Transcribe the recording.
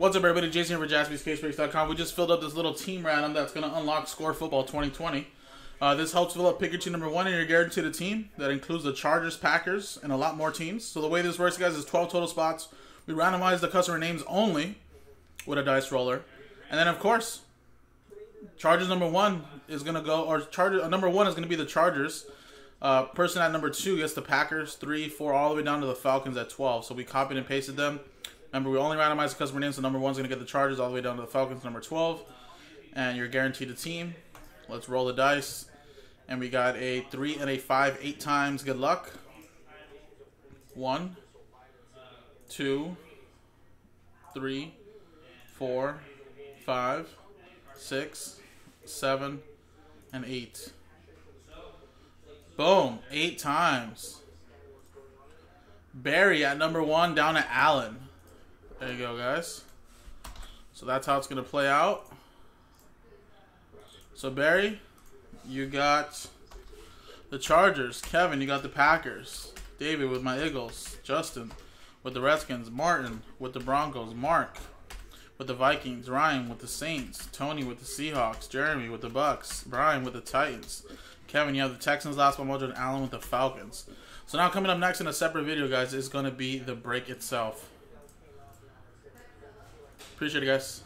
What's up, everybody? Jason here for JaspiesCaseBreaks.com. We just filled up this little team random that's going to unlock Score Football 2020. This helps fill up Pikachu number 1 and you're guaranteed a team that includes the Chargers, Packers, and a lot more teams. So the way this works, guys, is 12 total spots. We randomize the customer names only with a dice roller. And then, of course, Chargers number 1 is going to go, or number 1 is going to be the Chargers. Person at number 2 gets the Packers, 3, 4, all the way down to the Falcons at 12. So we copied and pasted them. Remember, we only randomized the customer names, so number 1's going to get the Chargers all the way down to the Falcons, number 12. And you're guaranteed a team. Let's roll the dice. And we got a 3 and a 5, 8 times. Good luck. 1, 2, 3, 4, 5, 6, 7, and 8. Boom. 8 times. Barry at number 1 down to Allen. There you go, guys. So that's how it's going to play out. So Barry, you got the Chargers. Kevin, you got the Packers. David with my Eagles. Justin with the Redskins. Martin with the Broncos. Mark with the Vikings. Ryan with the Saints. Tony with the Seahawks. Jeremy with the Bucks. Brian with the Titans. Kevin, you have the Texans last one, Mojo, and Allen with the Falcons. So now coming up next in a separate video, guys, is going to be the break itself. Appreciate it, guys.